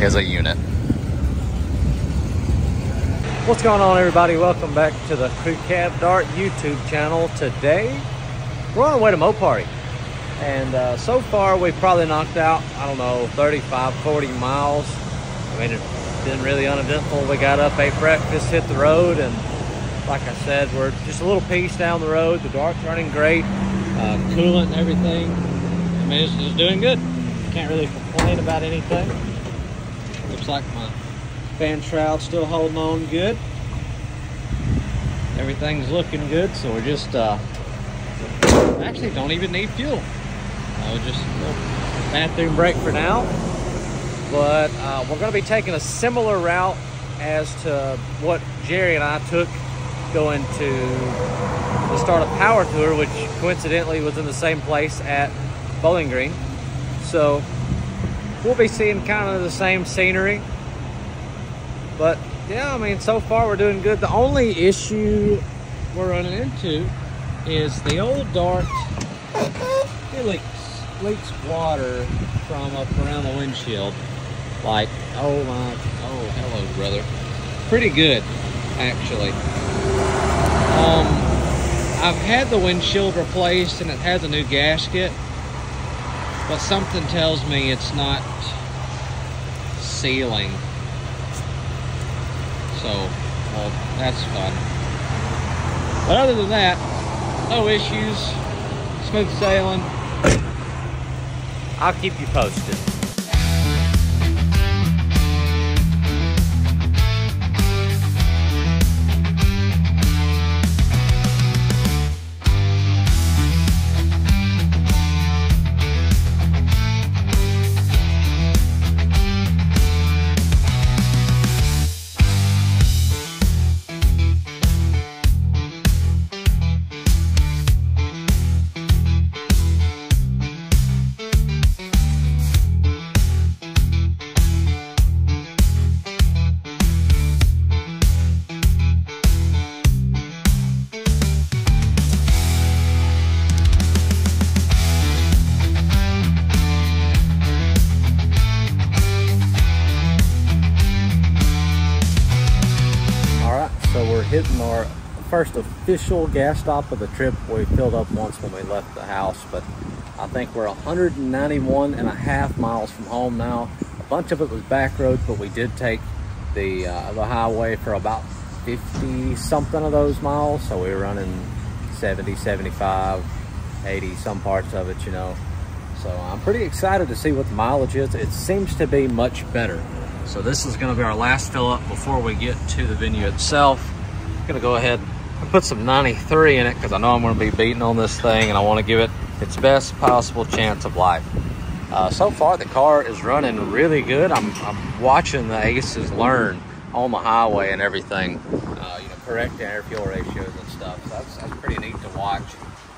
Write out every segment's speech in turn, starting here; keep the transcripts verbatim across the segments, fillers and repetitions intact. as a unit. What's going on, everybody? Welcome back to the CrewCabDart YouTube channel. Today we're on our way to MoParty, and uh, so far we've probably knocked out, I don't know, thirty-five, forty miles. I mean, it's been really uneventful. We got up, ate breakfast, hit the road, and like I said, we're just a little piece down the road. The Dart's running great, uh, coolant and everything. I mean, it's, it's doing good. Can't really complain about anything. Looks like my fan shroud's still holding on good. Everything's looking good, so we're just uh, actually don't even need fuel. I was just a bathroom break for now, but uh, we're going to be taking a similar route as to what Jerry and I took going to the start of Power Tour, which coincidentally was in the same place at Bowling Green. So we'll be seeing kind of the same scenery. But yeah, I mean, so far we're doing good. The only issue we're running into is the old Dart, it leaks, leaks water from up around the windshield. Like, oh my, oh, hello, brother. Pretty good, actually. Um, I've had the windshield replaced and it has a new gasket, but something tells me it's not sealing. So, well, that's fun. But other than that, no issues, smooth sailing. I'll keep you posted. Hitting our first official gas stop of the trip. We filled up once when we left the house, but I think we're one hundred ninety-one and a half miles from home now. A bunch of it was back roads, but we did take the uh, the highway for about fifty something of those miles, so we were running seventy, seventy-five, eighty some parts of it, you know. So I'm pretty excited to see what the mileage is. It seems to be much better. So this is going to be our last fill up before we get to the venue itself. Gonna go ahead and put some ninety-three in it because I know I'm gonna be beating on this thing and I want to give it its best possible chance of life. Uh, so far the car is running really good. I'm, I'm watching the Aces learn on the highway and everything, uh, you know, correct air fuel ratios and stuff. So that's, that's pretty neat to watch.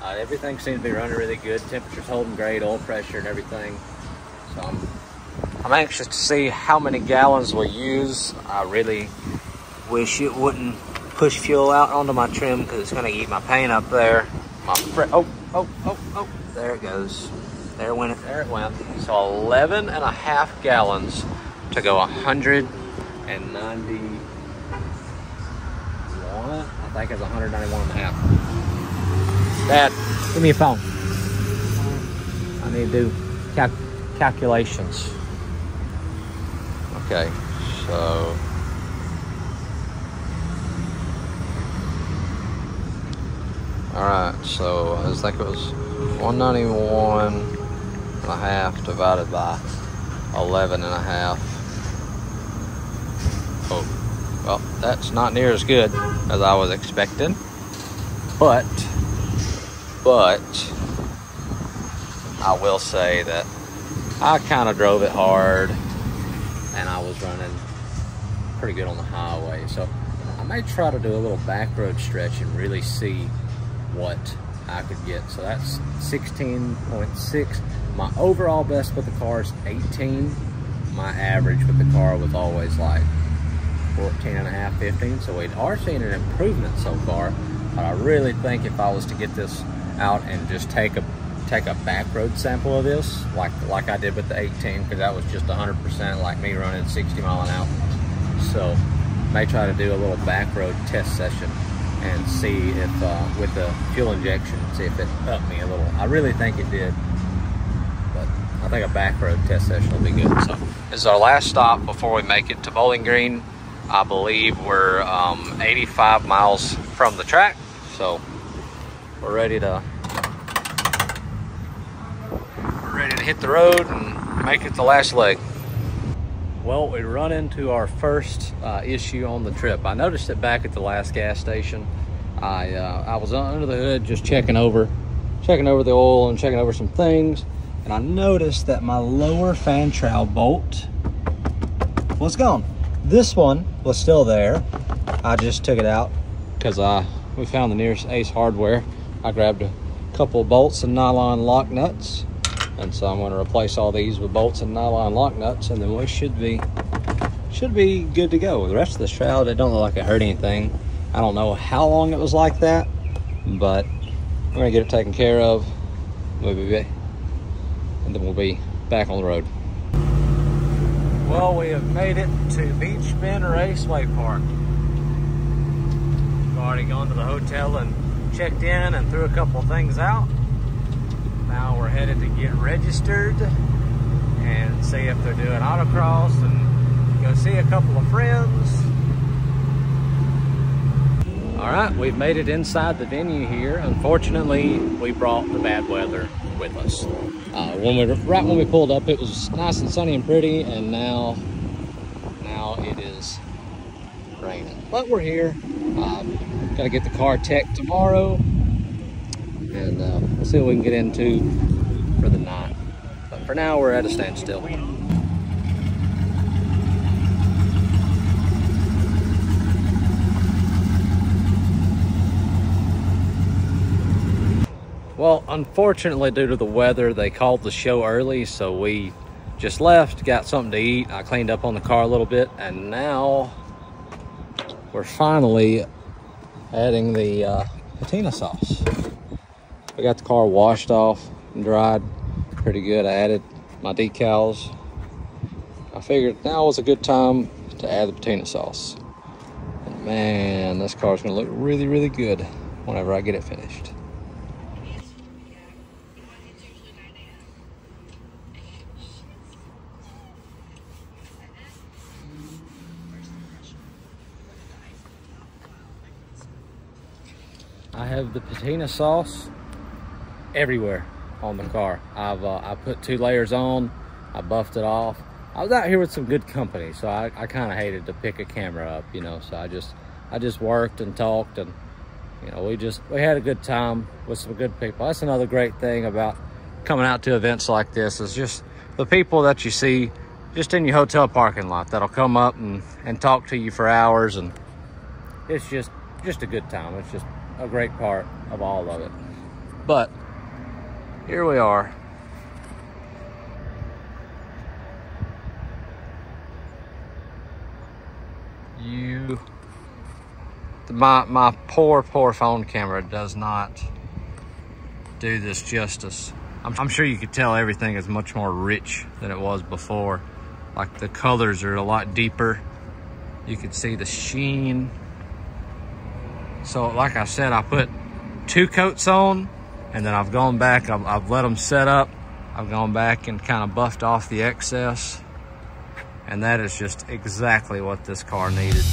Uh, everything seems to be running really good. Temperature's holding great, oil pressure and everything. So I'm, I'm anxious to see how many gallons we'll use. I really wish it wouldn't push fuel out onto my trim because it's gonna eat my paint up there. My oh, oh, oh, oh, there it goes. There went it, there it went. So eleven and a half gallons to go one hundred ninety-one, I think it's one hundred ninety-one and a half. Dad, give me a phone. I need to do cal calculations. Okay, so. Alright, so I was like it was one ninety-one and a half divided by eleven and a half. Oh, well, that's not near as good as I was expecting. But, but, I will say that I kind of drove it hard and I was running pretty good on the highway. So I may try to do a little back road stretch and really see what I could get. So that's sixteen point six. My overall best with the car is eighteen. My average with the car was always like fourteen and a half, fifteen. So we are seeing an improvement so far, but I really think if I was to get this out and just take a take a back road sample of this, like like I did with the eighteen, because that was just one hundred percent like me running sixty mile an hour. So may try to do a little back road test session and see if uh, with the fuel injection, see if it upped me a little. I really think it did, but I think a back road test session will be good. So this is our last stop before we make it to Bowling Green. I believe we're um, eighty-five miles from the track, so we're ready to we're ready to hit the road and make it the last leg. Well, we run into our first uh, issue on the trip. I noticed it back at the last gas station. I uh, I was under the hood just checking over, checking over the oil and checking over some things, and I noticed that my lower fan trowel bolt was gone. This one was still there. I just took it out because I we found the nearest Ace Hardware. I grabbed a couple of bolts and nylon lock nuts, and so I'm going to replace all these with bolts and nylon lock nuts, and then we should be should be good to go. The rest of this shroud, it don't look like it hurt anything. I don't know how long it was like that, but we're gonna get it taken care of. We'll be back, and then we'll be back on the road. Well, we have made it to Beach Bend Raceway Park. We've already gone to the hotel and checked in and threw a couple things out. Now we're headed to get registered and see if they're doing autocross and go see a couple of friends. All right, we've made it inside the venue here. Unfortunately, we brought the bad weather with us. Uh, when we right when we pulled up, it was nice and sunny and pretty, and now now it is raining. But we're here. Uh, gotta get the car tech tomorrow, and uh, we'll see what we can get into for the night. But for now, we're at a standstill. Well, unfortunately, due to the weather, they called the show early, so we just left, got something to eat. I cleaned up on the car a little bit, and now we're finally adding the uh, patina sauce. I got the car washed off and dried pretty good. I added my decals. I figured now was a good time to add the patina sauce. And man, this car's gonna look really, really good whenever I get it finished. I have the patina sauce everywhere on the car. I've uh, I put two layers on, I buffed it off. I was out here with some good company, so I, I kind of hated to pick a camera up, you know, so I just I just worked and talked, and you know, we just we had a good time with some good people. That's another great thing about coming out to events like this, is just the people that you see just in your hotel parking lot that'll come up and and talk to you for hours, and it's just just a good time. It's just a great part of all of it. But here we are. You, my, my poor, poor phone camera does not do this justice. I'm, I'm sure you could tell everything is much more rich than it was before. Like the colors are a lot deeper. You could see the sheen. So like I said, I put two coats on, and then I've gone back, I've, I've let them set up. I've gone back and kind of buffed off the excess. And that is just exactly what this car needed.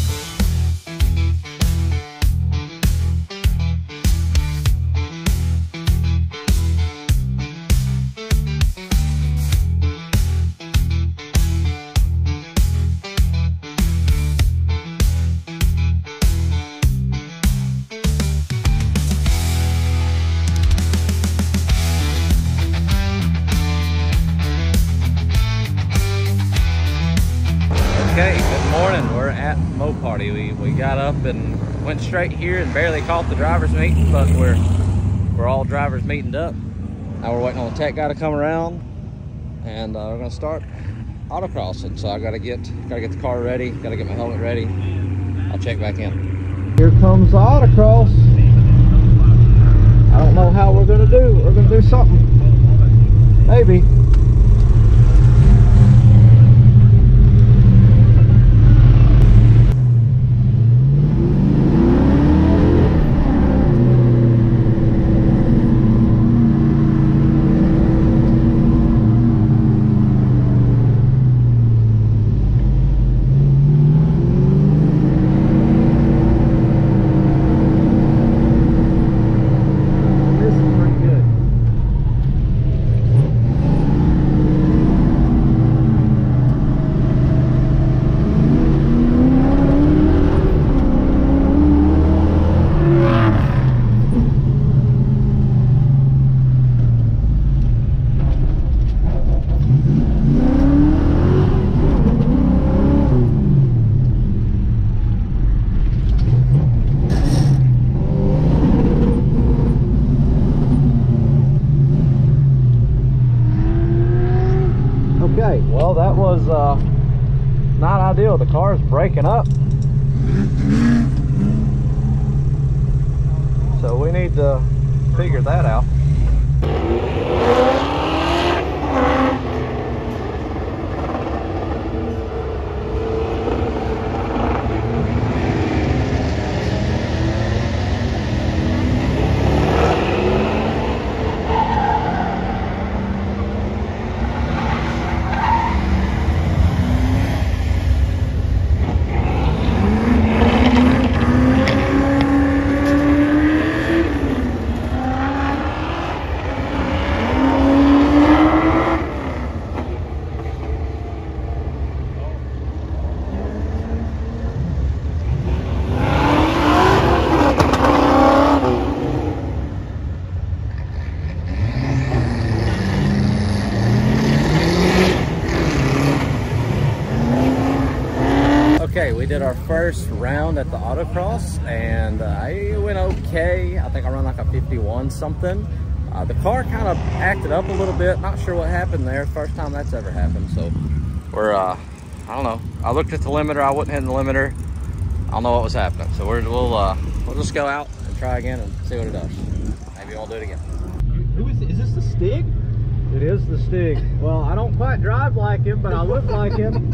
Party. We, we got up and went straight here and barely caught the driver's meeting, but we're we're all drivers meeting up. Now we're waiting on the tech guy to come around, and uh, we're gonna start autocrossing. So I gotta get gotta get the car ready, gotta get my helmet ready. I'll check back in. Here comes the autocross. I don't know how we're gonna do. We're gonna do something. Maybe. Well, that was uh, not ideal. The car's breaking up. So we need to figure that out. We did our first round at the autocross and uh, I went okay. I think I ran like a fifty-one something. Uh, the car kind of acted up a little bit. Not sure what happened there. First time that's ever happened. So we're, uh, I don't know. I looked at the limiter. I wasn't hitting the limiter. I don't know what was happening. So we're, we'll, uh, we'll just go out and try again and see what it does. Maybe we'll do it again. Who is, is this the Stig? It is the Stig. Well, I don't quite drive like him, but I look like him.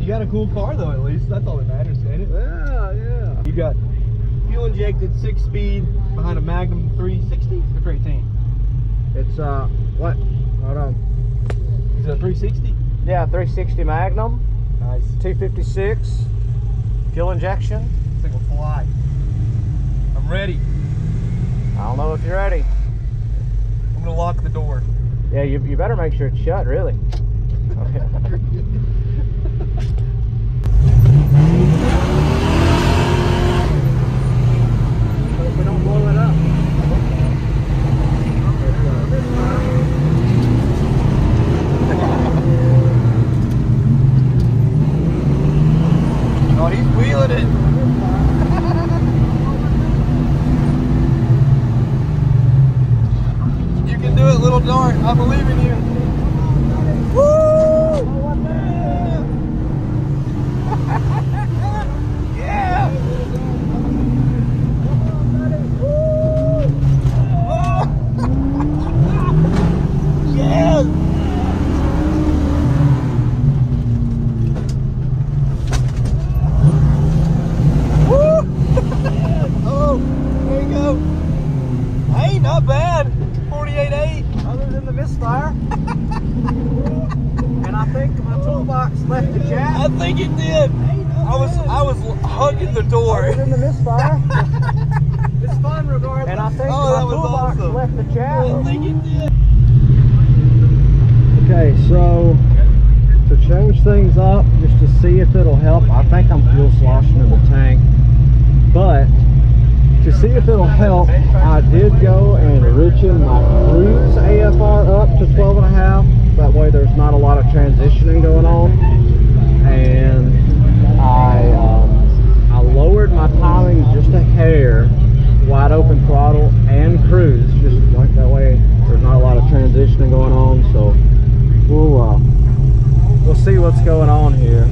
You got a cool car though, at least. That's all that matters, ain't it? Yeah, yeah. You got fuel injected six speed behind a Magnum three sixty or three eighteen? It's uh, what? Hold on. Is it a three sixty? Yeah, three sixty Magnum. Nice. two fifty-six. Fuel injection. This thing will fly. I'm ready. I don't know if you're ready. I'm gonna lock the door. Yeah, you, you better make sure it's shut, really. Okay. Things up just to see if it'll help. I think I'm fuel sloshing in the tank, but to see if it'll help, I did go and richen my cruise A F R up to twelve and a half. That way there's not a lot of transitioning going on, and I um, I lowered my timing just a hair, wide open throttle and cruise, just like that way there's not a lot of transitioning going on. So we'll uh, We'll see what's going on here.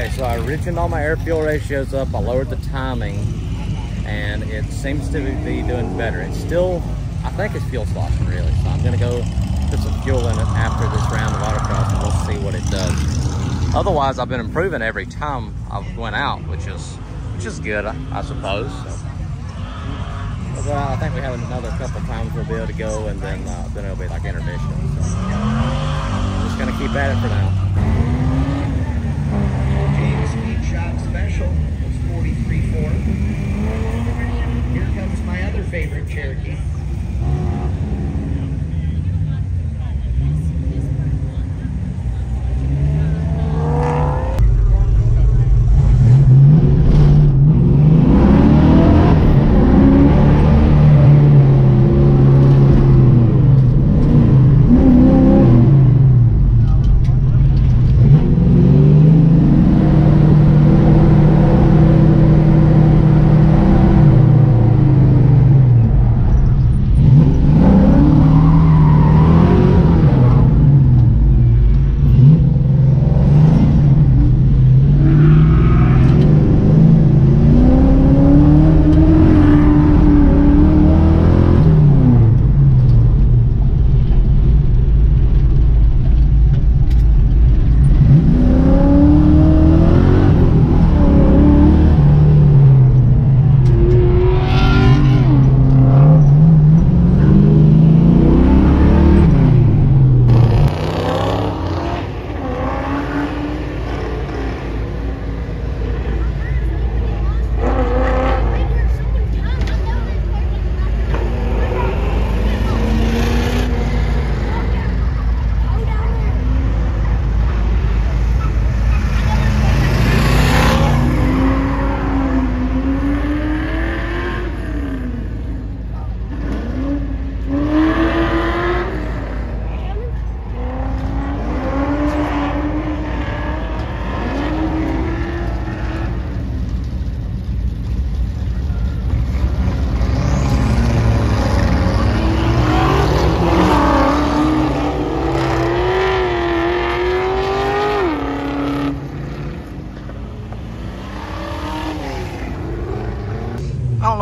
Okay, so I origined all my air fuel ratios up, I lowered the timing, and it seems to be doing better. It's still, I think it's fuel sloshing really, so I'm gonna go put some fuel in it after this round of autocross and we'll see what it does. Otherwise, I've been improving every time I've went out, which is which is good, I, I suppose. So. Well, I think we have another couple times we'll be able to go, and then uh, then it'll be like intermission. So, yeah. Just gonna keep at it for now. Special was forty-three four. Here comes my other favorite Cherokee.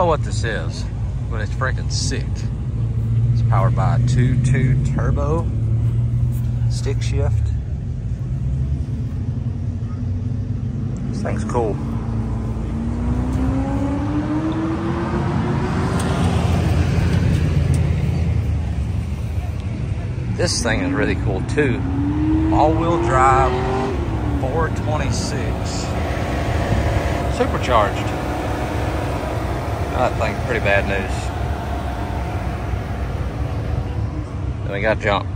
What this is, but it's freaking sick. It's powered by a two two turbo stick shift. This thing's cool. This thing is really cool too. All-wheel drive, four twenty-six, supercharged. I think pretty bad news. Then we got jump.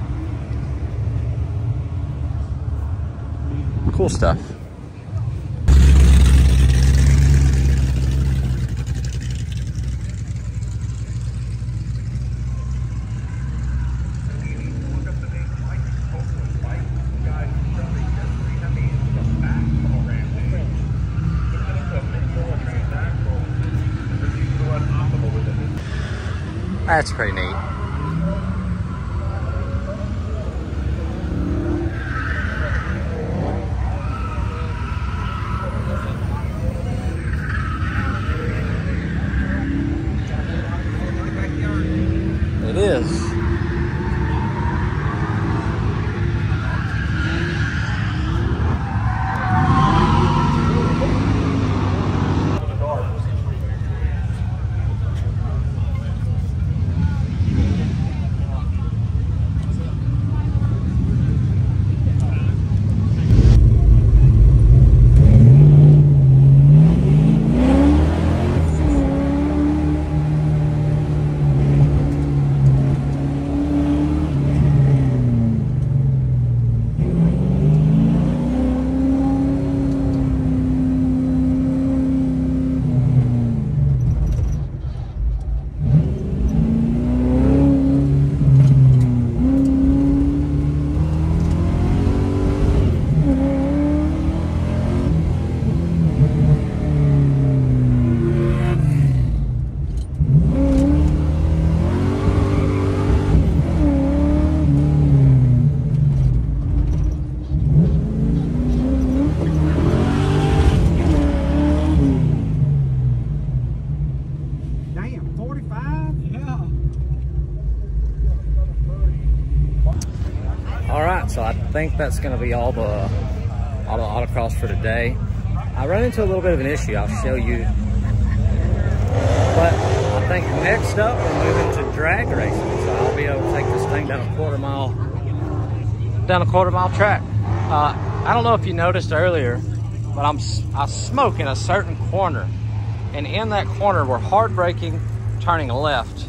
Cool stuff. That's pretty neat. It is. that. So I think that's going to be all the all the autocross for today. I ran into a little bit of an issue. I'll show you. But I think next up we're moving to drag racing. So I'll be able to take this thing down a quarter mile down a quarter mile track. Uh, I don't know if you noticed earlier, but I'm I smoke in a certain corner, and in that corner we're hard braking, turning left,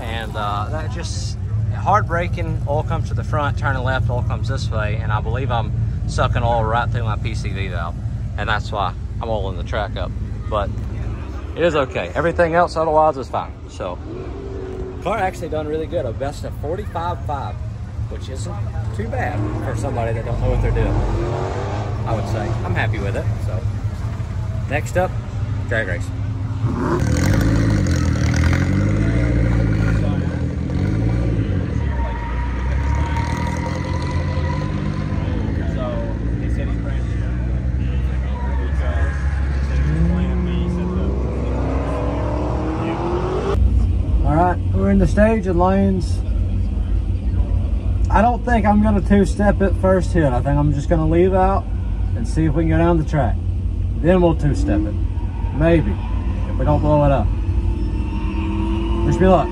and uh, that just hard braking, oil comes to the front, turning left, oil comes this way, and I believe I'm sucking oil right through my P C V valve, and that's why I'm oiling the track up. But it is okay. Everything else otherwise is fine. So car actually done really good. A best of forty-five five, which isn't too bad for somebody that don't know what they're doing. I would say I'm happy with it. So next up, drag race. In the stage and lanes, I don't think I'm gonna two-step it first hit. I think I'm just gonna leave out and see if we can go down the track, then we'll two-step it, maybe, if we don't blow it up. Wish me luck.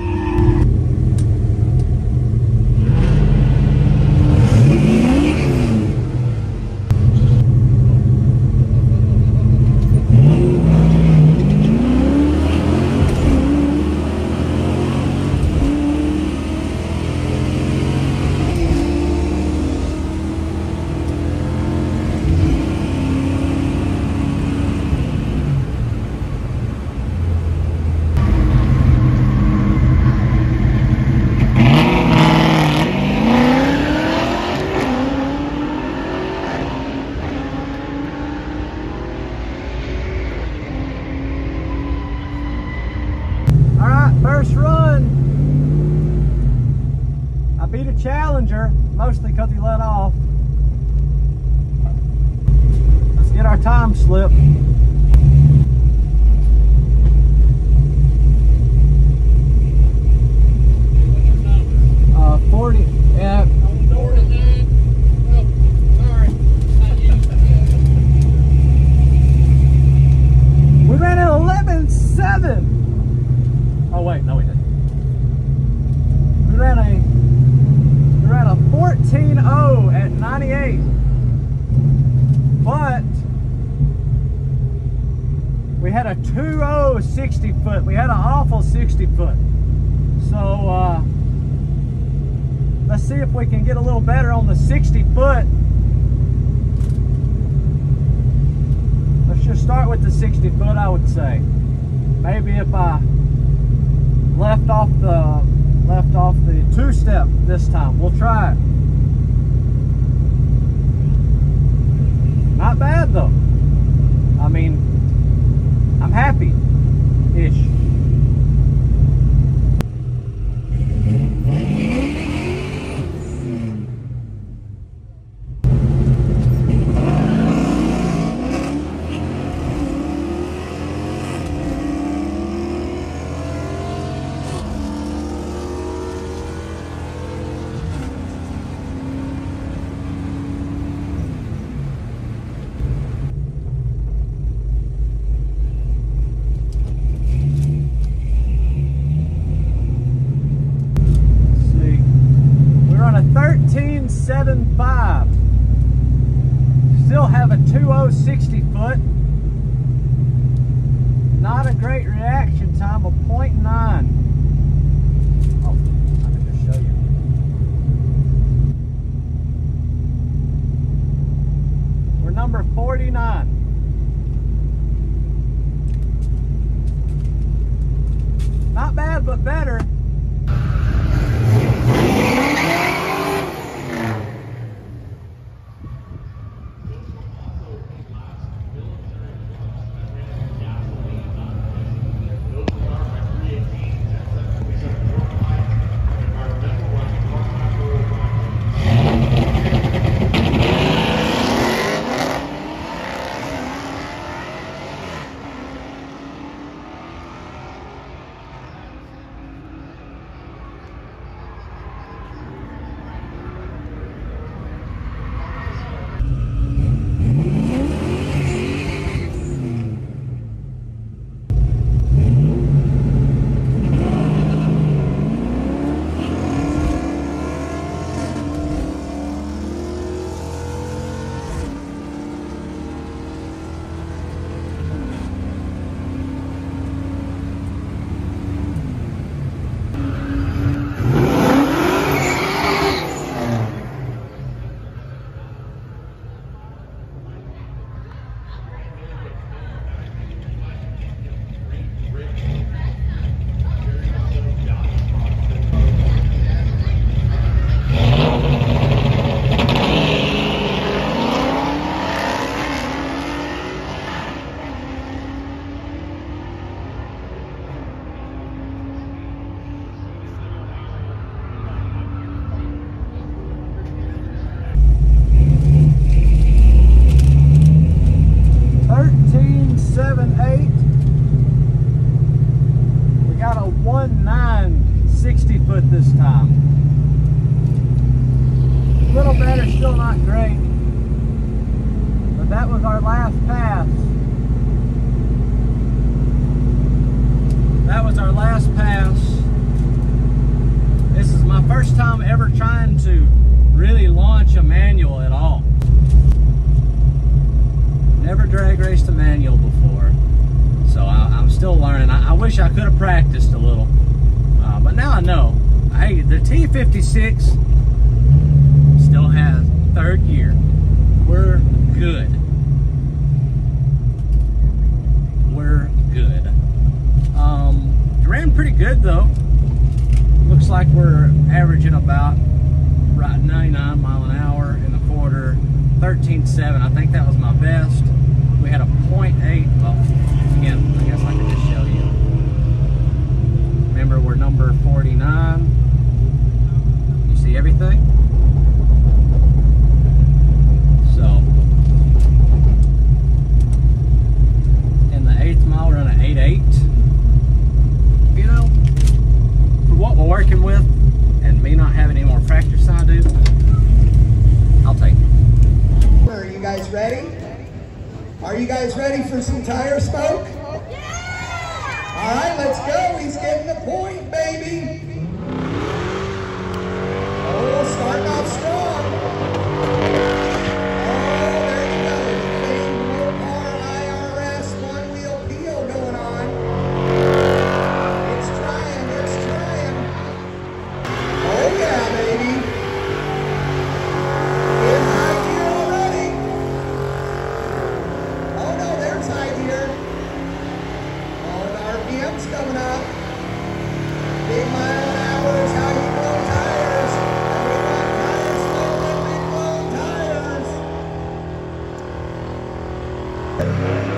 Mostly because he let off. Let's get our time slip. Uh, forty. Yeah. We ran at eleven seven. Oh wait, no we didn't. We ran a We're at a fourteen oh at ninety-eight, but we had a two oh sixty foot. We had an awful sixty foot. So uh, let's see if we can get a little better on the sixty foot. Let's just start with the sixty foot, I would say. Maybe if I left off the left off the two-step this time. We'll try it. Not bad though. I mean, I'm happy-ish. seven five. Still have a two oh sixty foot. Not a great reaction time of point nine. Oh, I can just show you. We're number forty-nine. Not bad, but better. seven eight. We got a one nine sixty foot this time. A little better, still not great. But that was our last pass. That was our last pass. This is my first time ever trying to really launch a manual at all. Never drag raced a manual before, so I, I'm still learning. I, I wish I could have practiced a little, uh, but now I know. Hey, the T fifty-six still has third gear. We're good. We're good. Um, it ran pretty good though. Looks like we're averaging about right ninety-nine mile an hour in the quarter, thirteen seven. I think that was my best. We had a point eight. Well, again, I guess I can just show you. Remember, we're number forty-nine. You see everything? So, in the eighth mile, we're on an eight eight. You know, for what we're working with, and me not having any more practice than I do, I'll take it. Are you guys ready? Are you guys ready for some tire smoke? Yeah! All right, let's go. He's getting the point, baby. Oh, starting off strong. Oh, there you go. Big Mopar I R S one-wheel peel going on. It's trying, it's trying. Oh, yeah, baby. In high gear already. Oh, no, there's high gear. Oh, the R P M's coming up. Big mile an hour is how you blow tires. And we want tires blowing, big blow tires.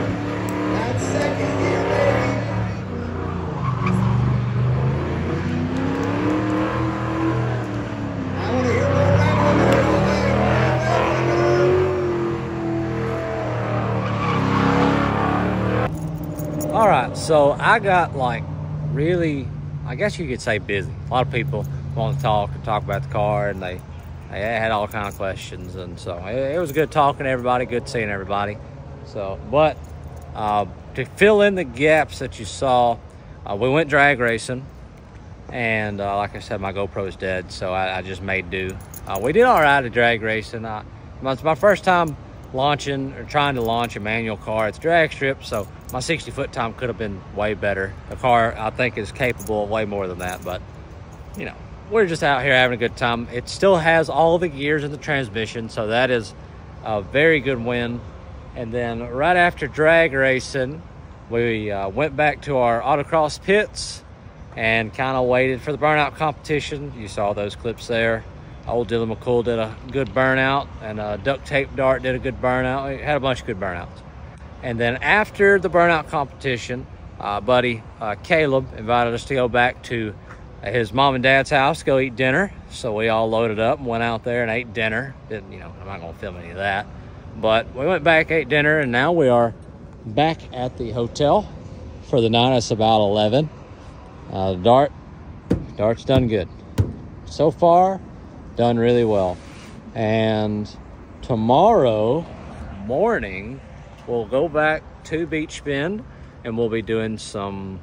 That's second gear, baby. I want to hear more rattling in the middle, baby. Rattling in the middle. All right, so I got like really, I guess you could say, busy. A lot of people want to talk and talk about the car, and they, they had all kind of questions, and so it, it was good talking to everybody, good seeing everybody. So, but uh, to fill in the gaps that you saw, uh, we went drag racing, and uh, like I said, my GoPro is dead, so I, I just made do. Uh, we did all right at drag racing. I, it's my first time launching or trying to launch a manual car. It's drag strip, so my sixty foot time could have been way better. The car, I think, is capable of way more than that, but you know, we're just out here having a good time. It still has all the gears in the transmission, so that is a very good win. And then right after drag racing, we uh, went back to our autocross pits and kind of waited for the burnout competition. You saw those clips there. Old Dylan McCool did a good burnout, and uh, Duct Tape Dart did a good burnout. We had a bunch of good burnouts. And then after the burnout competition, uh, buddy uh, Caleb invited us to go back to his mom and dad's house to go eat dinner. So we all loaded up and went out there and ate dinner. Didn't, you know, I'm not gonna film any of that. But we went back, ate dinner, and now we are back at the hotel for the night. It's about eleven. Uh, Dart, Dart's done good. So far, done really well. And tomorrow morning we'll go back to Beach Bend, and we'll be doing some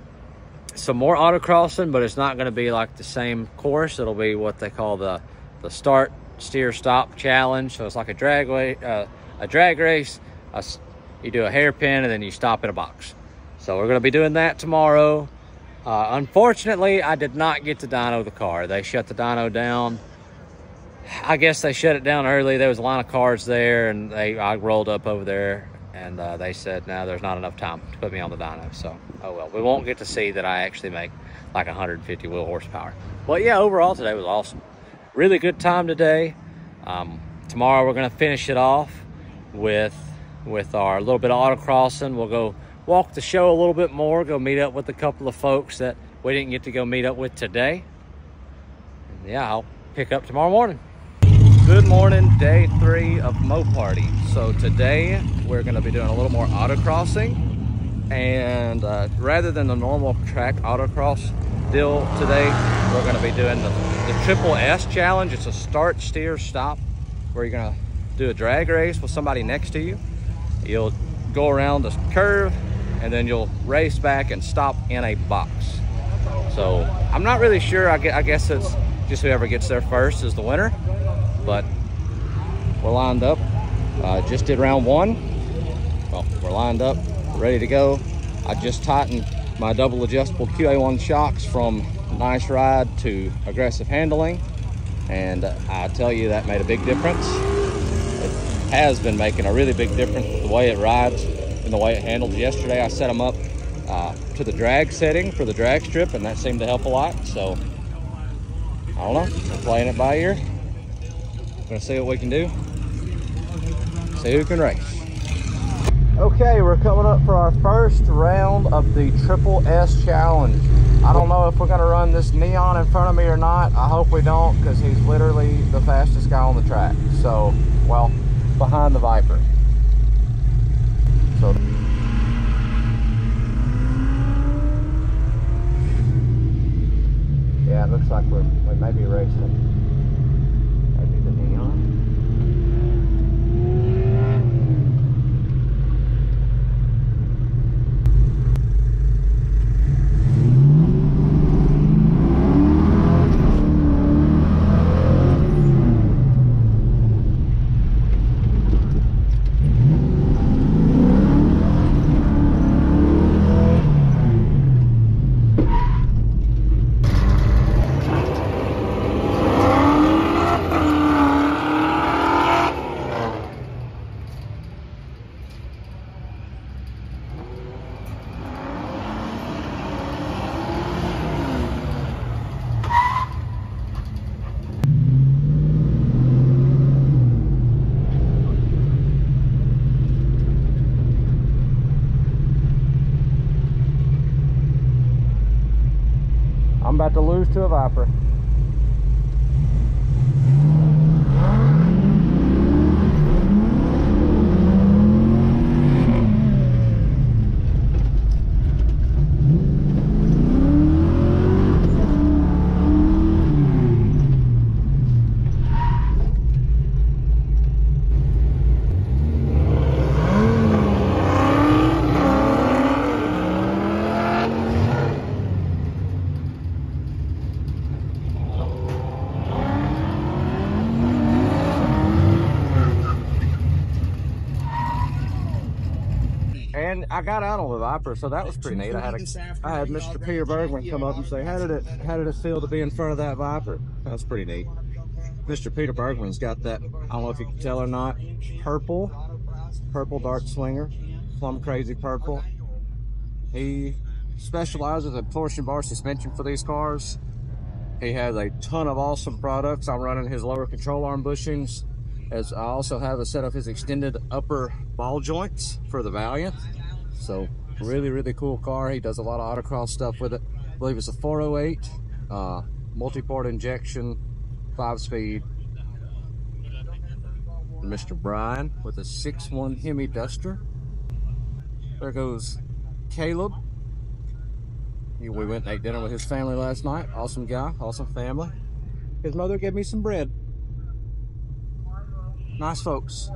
some more autocrossing, but it's not going to be like the same course. It'll be what they call the the start steer stop challenge. So it's like a drag way, uh, a drag race. A, you do a hairpin and then you stop in a box. So we're going to be doing that tomorrow. Uh, unfortunately, I did not get to dyno the car. They shut the dyno down. I guess they shut it down early. There was a line of cars there, and they I rolled up over there, and uh, they said, no, there's not enough time to put me on the dyno. So, oh well, we won't get to see that I actually make like one hundred fifty wheel horsepower. But yeah, overall today was awesome. Really good time today. Um, tomorrow we're gonna finish it off with, with our little bit of autocrossing. We'll go walk the show a little bit more, go meet up with a couple of folks that we didn't get to go meet up with today. And yeah, I'll pick up tomorrow morning. Good morning, day three of MoParty. So today we're gonna be doing a little more autocrossing. and uh, rather than the normal track autocross deal today, we're going to be doing the, the triple S challenge. It's a start, steer, stop, where you're going to do a drag race with somebody next to you. You'll go around the curve and then you'll race back and stop in a box. So I'm not really sure. I guess it's just whoever gets there first is the winner, but we're lined up. Uh, just did round one. Well, we're lined up, ready to go. I just tightened my double adjustable Q A one shocks from nice ride to aggressive handling. And I tell you, that made a big difference. It has been making a really big difference with the way it rides and the way it handled yesterday. I set them up uh, to the drag setting for the drag strip, and that seemed to help a lot. So I don't know, I'm playing it by ear. We're gonna see what we can do. See who can race. Okay, we're coming up for our first round of the Triple S Challenge. I don't know if we're gonna run this Neon in front of me or not. I hope we don't, because he's literally the fastest guy on the track. So, well, behind the Viper. So. Yeah, it looks like we're, we may be racing. Maybe the Neon. About to lose to a Viper. I got out on the Viper, so that was pretty neat. I had a, I had Mister Peter Bergman come up and say, how did it how did it feel to be in front of that Viper? That was pretty neat. Mister Peter Bergman's got that, I don't know if you can tell or not, purple, purple dart swinger, plum crazy purple. He specializes in torsion bar suspension for these cars. He has a ton of awesome products. I'm running his lower control arm bushings, as I also have a set of his extended upper ball joints for the Valiant. So really, really cool car. He does a lot of autocross stuff with it. I believe it's a four oh eight, uh, multi-port injection, five-speed. Mister Brian with a six one Hemi Duster. There goes Caleb. We went and ate dinner with his family last night. Awesome guy, awesome family. His mother gave me some bread. Nice folks.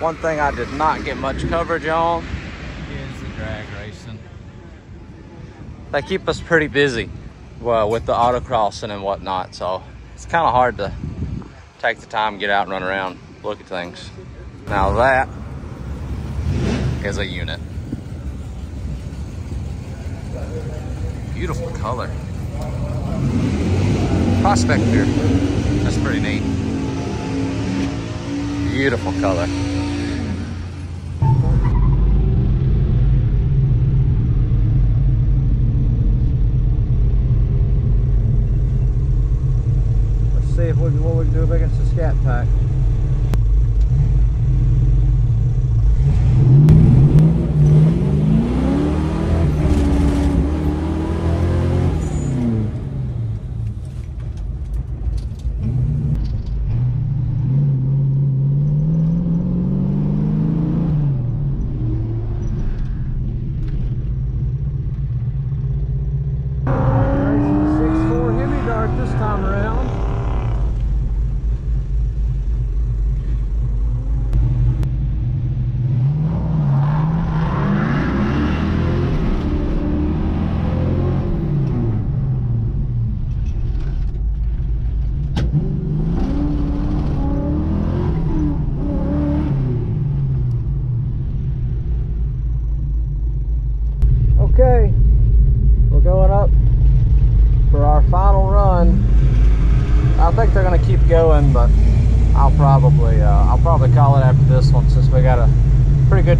One thing I did not get much coverage on is the drag racing. they keep us pretty busy, well, with the autocrossing and whatnot, so it's kind of hard to take the time, get out and run around, look at things. Now that is a unit. Beautiful color. Prospector. That's pretty neat. Beautiful color. See if we can, what we can do up against the Scat Pack.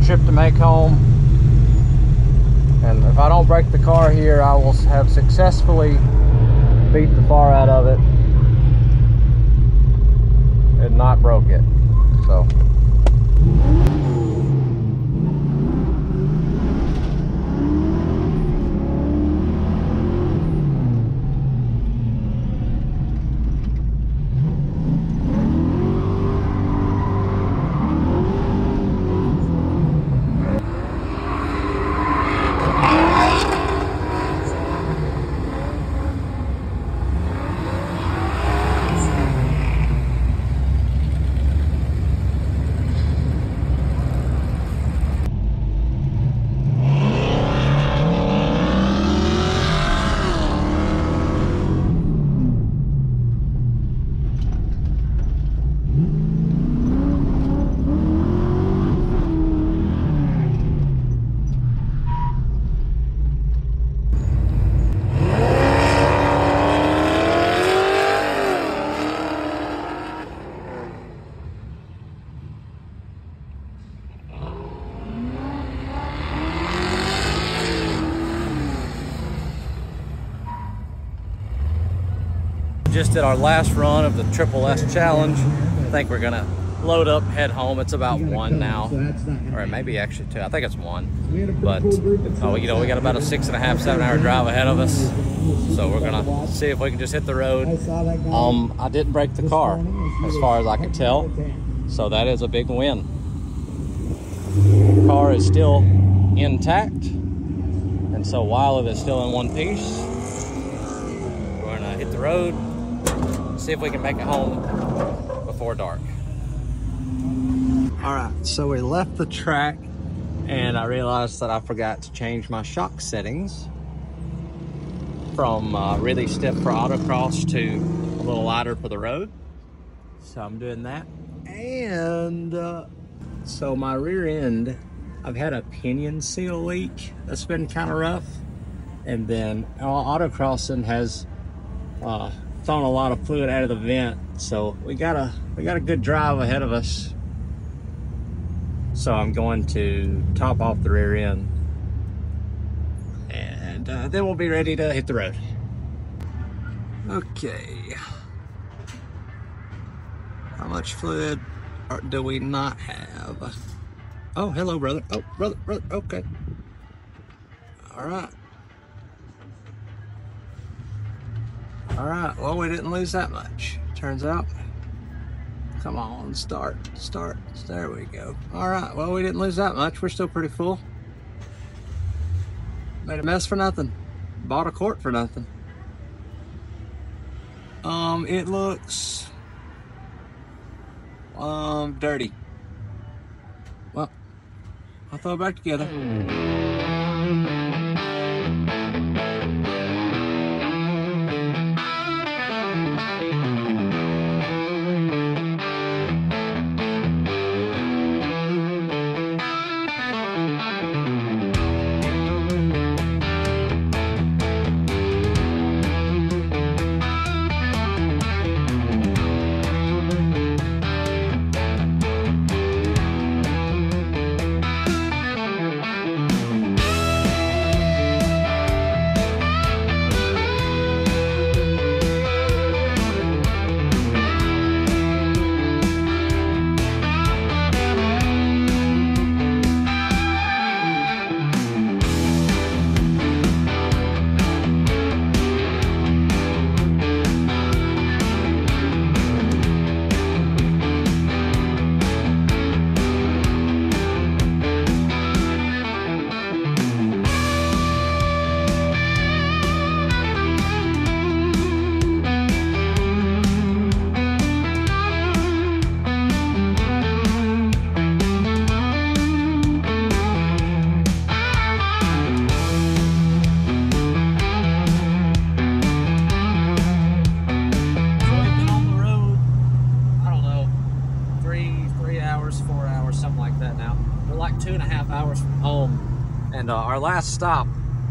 Trip to make home, and if I don't break the car here, I will have successfully beat the far out of it and not broke it. So just did our last run of the Triple S Challenge. I think we're gonna load up, head home. It's about one now, or maybe actually two. I think it's one, but oh, you know, we got about a six and a half, seven hour drive ahead of us. So we're gonna see if we can just hit the road. Um, I didn't break the car, as far as I can tell. So that is a big win. The car is still intact, and so while it is still in one piece, we're gonna hit the road. See if we can make it home before dark. All right, so we left the track and I realized that I forgot to change my shock settings from uh, really stiff for autocross to a little lighter for the road. So I'm doing that. And uh, so my rear end, I've had a pinion seal leak that's been kind of rough. And then autocrossing has uh, thrown a lot of fluid out of the vent, so we got a we got a good drive ahead of us. So I'm going to top off the rear end, and uh, then we'll be ready to hit the road. Okay, how much fluid do we not have? Oh, hello, brother. Oh, brother, brother. Okay. All right. All right, well, we didn't lose that much, turns out. Come on, start, start, there we go. All right, well, we didn't lose that much. We're still pretty full. Made a mess for nothing. Bought a quart for nothing. Um, it looks, um, dirty. Well, I'll throw it back together. We're like two and a half hours from home. And uh, our last stop,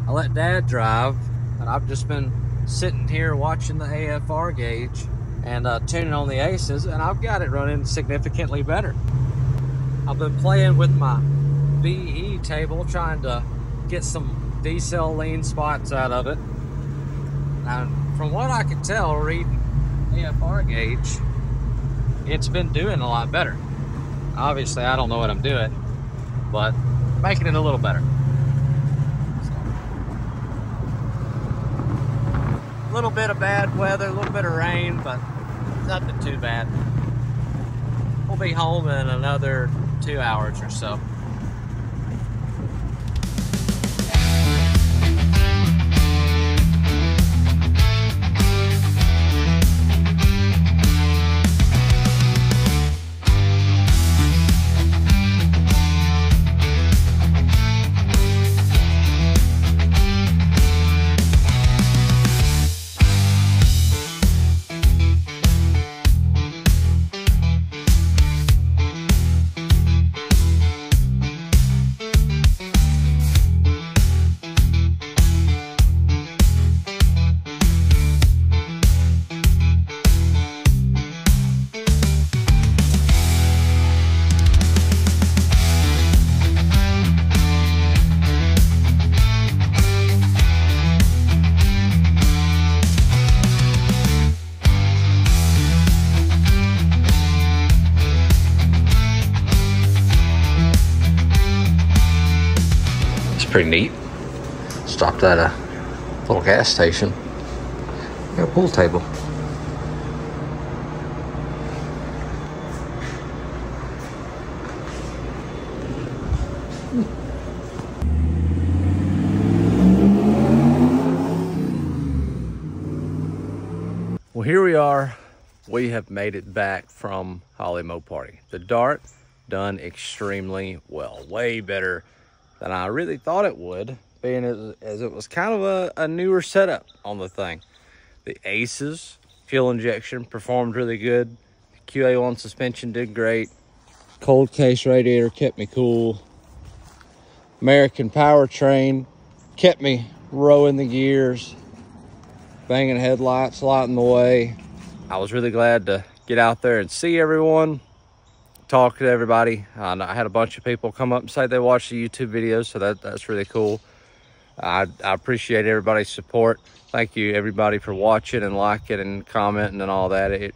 I let Dad drive, and I've just been sitting here watching the A F R gauge and uh, tuning on the Aces, and I've got it running significantly better. I've been playing with my B E table, trying to get some D-cell lean spots out of it. And from what I can tell, reading A F R gauge, it's been doing a lot better. Obviously, I don't know what I'm doing, but making it a little better. A little bit of bad weather, a little bit of rain, but nothing too bad. We'll be home in another two hours or so. Pretty neat. Stopped at a little gas station. Got a pool table. Well, here we are. We have made it back from Holley MoParty. The Dart done extremely well. Way better than I really thought it would, being as, as it was kind of a, a newer setup on the thing. The Aces fuel injection performed really good. The Q A one suspension did great. Cold Case radiator kept me cool. American Powertrain kept me rowing the gears, banging headlights, lighting the way. I was really glad to get out there and see everyone, talk to everybody. Uh, I had a bunch of people come up and say they watched the YouTube videos, so that, that's really cool. I, I appreciate everybody's support. Thank you, everybody, for watching and liking and commenting and all that. It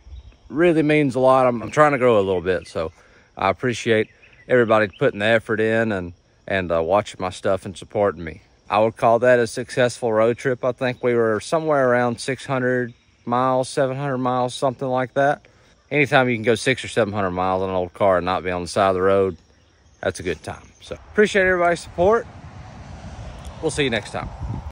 really means a lot. I'm, I'm trying to grow a little bit, so I appreciate everybody putting the effort in and, and uh, watching my stuff and supporting me. I would call that a successful road trip. I think we were somewhere around six hundred miles, seven hundred miles, something like that. Anytime you can go six or seven hundred miles on an old car and not be on the side of the road, that's a good time. So appreciate everybody's support. We'll see you next time.